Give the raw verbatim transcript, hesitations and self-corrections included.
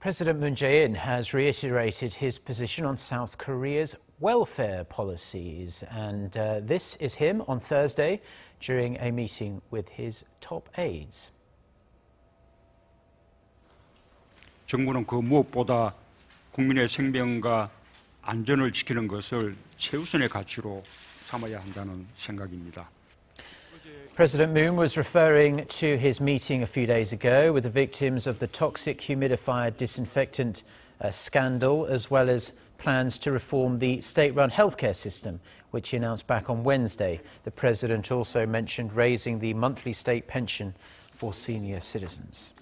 President Moon Jae-in has reiterated his position on South Korea's welfare policies, and uh, this is him on Thursday during a meeting with his top aides. 정부는 그 무엇보다 국민의 생명과 안전을 지키는 것을 최우선의 가치로 삼아야 한다는 생각입니다. President Moon was referring to his meeting a few days ago with the victims of the toxic humidifier disinfectant uh, scandal, as well as plans to reform the state-run healthcare system, which he announced back on Wednesday. The president also mentioned raising the monthly state pension for senior citizens.